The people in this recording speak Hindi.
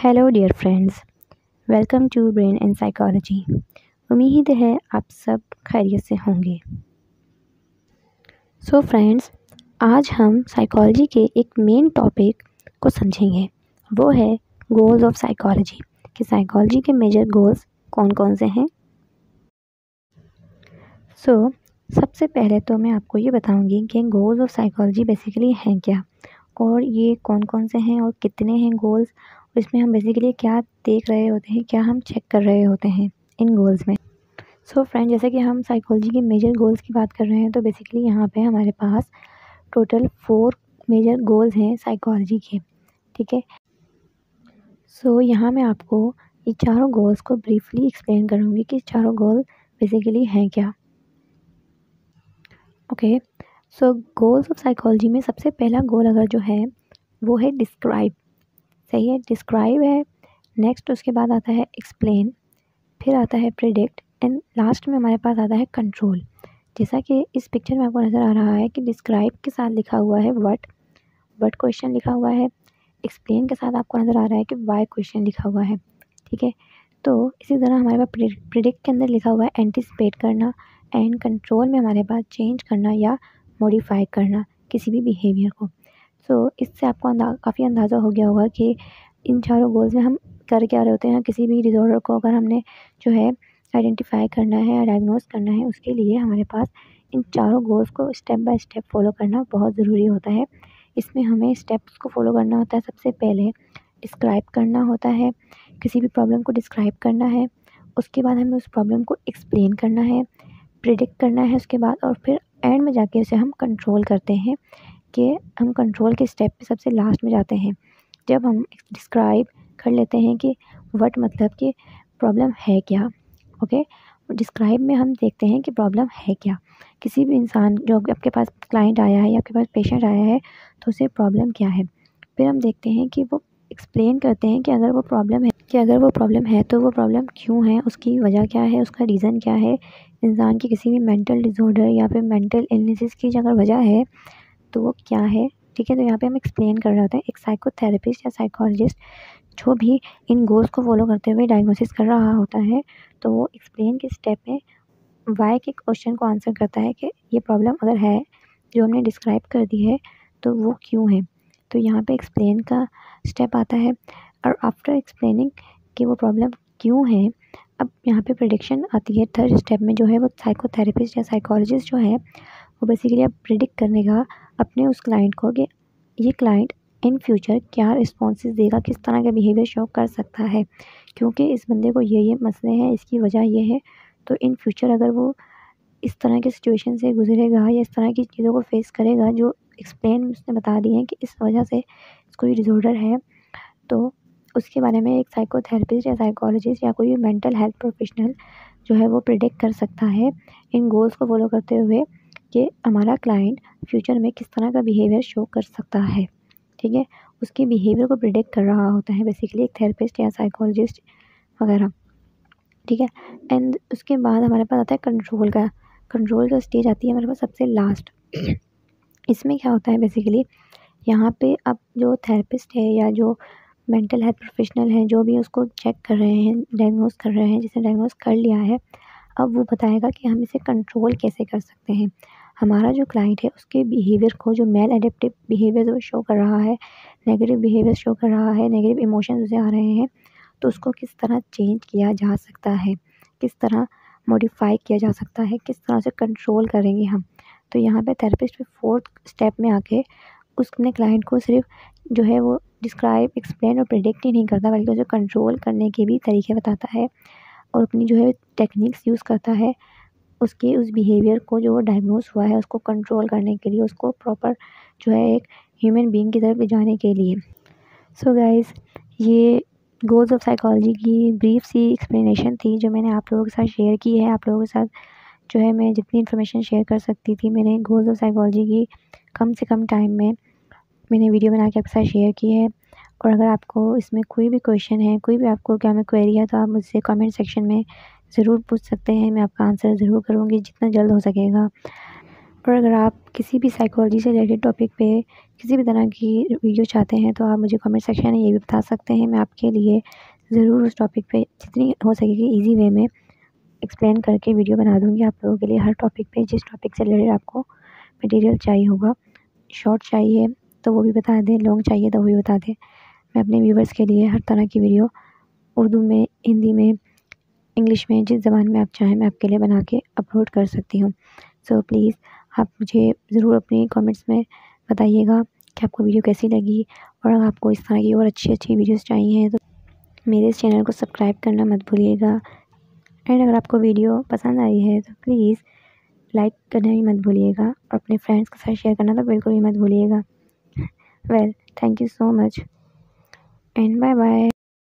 Hello dear friends, welcome to brain and psychology. उम्मीद है आप सब खैरियत से होंगे। सो फ्रेंड्स, आज हम साइकोलॉजी के एक मेन टॉपिक को समझेंगे, वो है गोल्स ऑफ साइकोलॉजी, कि साइकोलॉजी के मेजर गोल्स कौन कौन से हैं। सो सबसे पहले तो मैं आपको ये बताऊंगी कि गोल्स ऑफ साइकोलॉजी बेसिकली हैं क्या, और ये कौन कौन से हैं और कितने हैं गोल्स। इसमें हम बेसिकली क्या देख रहे होते हैं, क्या हम चेक कर रहे होते हैं इन गोल्स में। सो फ्रेंड, जैसे कि हम साइकोलॉजी के मेजर गोल्स की बात कर रहे हैं, तो बेसिकली यहाँ पे हमारे पास टोटल 4 मेजर गोल्स हैं साइकोलॉजी के, ठीक है। सो यहाँ मैं आपको ये चारों गोल्स को ब्रीफली एक्सप्लेन करूँगी कि चारों गोल बेसिकली हैं क्या। Okay, so goals of psychology में सबसे पहला गोल अगर जो है वो है डिस्क्राइब, सही है, डिस्क्राइब है। नेक्स्ट उसके बाद आता है एक्सप्लेन, फिर आता है प्रिडिक्ट, एंड लास्ट में हमारे पास आता है कंट्रोल। जैसा कि इस पिक्चर में आपको नज़र आ रहा है कि डिस्क्राइब के साथ लिखा हुआ है व्हाट क्वेश्चन लिखा हुआ है, एक्सप्लेन के साथ आपको नज़र आ रहा है कि व्हाई क्वेश्चन लिखा हुआ है, ठीक है। तो इसी तरह हमारे पास प्रिडिक्ट के अंदर लिखा हुआ है एंटिसिपेट करना, एंड कंट्रोल में हमारे पास चेंज करना या मॉडिफाई करना किसी भी बिहेवियर को। सो इससे आपको काफ़ी अंदाज़ा हो गया होगा कि इन चारों गोल्स में हम कर क्या रहे होते हैं। किसी भी डिसऑर्डर को अगर हमने जो है आइडेंटिफाई करना है या डायग्नोस करना है, उसके लिए हमारे पास इन चारों गोल्स को स्टेप बाय स्टेप फॉलो करना बहुत ज़रूरी होता है। इसमें हमें स्टेप्स को फॉलो करना होता है। सबसे पहले डिस्क्राइब करना होता है, किसी भी प्रॉब्लम को डिस्क्राइब करना है, उसके बाद हमें उस प्रॉब्लम को एक्सप्लेन करना है, प्रिडिक्ट करना है उसके बाद, और फिर एंड में जाके उसे हम कंट्रोल करते हैं। कि हम कंट्रोल के स्टेप पे सबसे लास्ट में जाते हैं, जब हम डिस्क्राइब कर लेते हैं कि व्हाट मतलब कि प्रॉब्लम है क्या। ओके, डिस्क्राइब में हम देखते हैं कि प्रॉब्लम है क्या। किसी भी इंसान जो आपके पास क्लाइंट आया है या आपके पास पेशेंट आया है, तो उसे प्रॉब्लम क्या है। फिर हम देखते हैं कि वो एक्सप्लेन करते हैं कि अगर वो प्रॉब्लम है तो वो प्रॉब्लम क्यों है, उसकी वजह क्या है, उसका रीज़न क्या है। इंसान की किसी भी मेंटल डिसऑर्डर या फिर मेंटल इलनेसेस की अगर वजह है तो वो क्या है, ठीक है। तो यहाँ पे हम एक्सप्लेन कर रहे होते हैं। एक साइकोथेरेपिस्ट या साइकोलॉजिस्ट जो भी इन गोल्स को फॉलो करते हुए डायग्नोसिस कर रहा होता है, तो वो एक्सप्लेन के स्टेप में वाई के क्वेश्चन को आंसर करता है कि ये प्रॉब्लम अगर है जो हमने डिस्क्राइब कर दी है तो वो क्यों है। तो यहाँ पे एक्सप्लेन का स्टेप आता है, और आफ्टर एक्सप्लेनिंग कि वो प्रॉब्लम क्यों है, अब यहाँ पे प्रेडिक्शन आती है। थर्ड स्टेप में जो है वो साइकोथेरेपिस्ट या साइकोलॉजिस्ट जो है वो बेसिकली अब प्रिडिक्ट करने का अपने उस क्लाइंट को कि ये क्लाइंट इन फ्यूचर क्या रिस्पॉन्सेस देगा, किस तरह का बिहेवियर शो कर सकता है, क्योंकि इस बंदे को ये मसले हैं, इसकी वजह ये है, तो इन फ्यूचर अगर वो इस तरह के सिचुएशन से गुजरेगा या इस तरह की चीज़ों को फेस करेगा जो एक्सप्लेन उसने बता दिए हैं कि इस वजह से इसको ये डिसऑर्डर है, तो उसके बारे में एक साइकोथेरेपिस्ट या साइकोलॉजिस्ट या कोई भी मेंटल हेल्थ प्रोफेशनल जो है वो प्रिडिक्ट कर सकता है इन गोल्स को फॉलो करते हुए कि हमारा क्लाइंट फ्यूचर में किस तरह का बिहेवियर शो कर सकता है, ठीक है। उसके बिहेवियर को प्रिडिक्ट कर रहा होता है बेसिकली एक थेरेपिस्ट या साइकोलॉजिस्ट वगैरह, ठीक है। एंड उसके बाद हमारे पास आता है कंट्रोल का स्टेज आती है हमारे पास सबसे लास्ट। इसमें क्या होता है बेसिकली, यहाँ पे अब जो थेरेपिस्ट है या जो मेंटल हेल्थ प्रोफेशनल हैं, जो भी उसको चेक कर रहे हैं, डायग्नोस कर रहे हैं, जिसने डायग्नोस कर लिया है, अब वो बताएगा कि हम इसे कंट्रोल कैसे कर सकते हैं। हमारा जो क्लाइंट है उसके बिहेवियर को, जो मेल एडेप्टिव बिहेवियर वो शो कर रहा है, नेगेटिव बिहेवियर शो कर रहा है, नेगेटिव इमोशंस उसे आ रहे हैं, तो उसको किस तरह चेंज किया जा सकता है, किस तरह मॉडिफाई किया जा सकता है, किस तरह से कंट्रोल करेंगे हम। तो यहाँ पे थेरेपिस्ट फोर्थ स्टेप में आके उसने क्लाइंट को सिर्फ जो है वो डिस्क्राइब, एक्सप्लेन और प्रिडिक्ट ही नहीं करता, बल्कि उसे कंट्रोल करने के भी तरीके बताता है और अपनी जो है टेक्निक्स यूज़ करता है उसके उस बिहेवियर को जो डायग्नोस हुआ है उसको कंट्रोल करने के लिए, उसको प्रॉपर जो है एक ह्यूमन बीइंग की तरफ ले जाने के लिए। सो गाइज़, ये गोल्स ऑफ साइकोलॉजी की ब्रीफ सी एक्सप्लेनेशन थी जो मैंने आप लोगों के साथ शेयर की है। आप लोगों के साथ जो है मैं जितनी इन्फॉर्मेशन शेयर कर सकती थी, मैंने गोल्स ऑफ साइकोलॉजी की कम से कम टाइम में मैंने वीडियो बना के आपके साथ शेयर की है। और अगर आपको इसमें कोई भी क्वेश्चन है, कोई भी आपको क्या में क्वेरी है, तो आप मुझसे कमेंट सेक्शन में ज़रूर पूछ सकते हैं, मैं आपका आंसर ज़रूर करूँगी जितना जल्द हो सकेगा। और अगर आप किसी भी साइकोलॉजी से रिलेटेड टॉपिक पे किसी भी तरह की वीडियो चाहते हैं तो आप मुझे कमेंट सेक्शन में ये भी बता सकते हैं। मैं आपके लिए ज़रूर उस टॉपिक पे जितनी हो सकेगी इजी वे में एक्सप्लेन करके वीडियो बना दूँगी आप लोगों के लिए। हर टॉपिक पे जिस टॉपिक से रिलेटेड आपको मटेरियल चाहिए होगा, शॉर्ट चाहिए तो वो भी बता दें, लॉन्ग चाहिए तो वो भी बता दें। मैं अपने व्यूवर्स के लिए हर तरह की वीडियो उर्दू में, हिंदी में, इंग्लिश में, जिस ज़बान में आप चाहें मैं आपके लिए बना के अपलोड कर सकती हूँ। सो प्लीज़ आप मुझे ज़रूर अपने कमेंट्स में बताइएगा कि आपको वीडियो कैसी लगी, और अगर आपको इस तरह की और अच्छी अच्छी वीडियोस चाहिए तो मेरे इस चैनल को सब्सक्राइब करना मत भूलिएगा। एंड अगर आपको वीडियो पसंद आई है तो प्लीज़ लाइक करना भी मत भूलिएगा, और अपने फ्रेंड्स के साथ शेयर करना तो बिल्कुल भी मत भूलिएगा। Well, thank you so much and bye bye.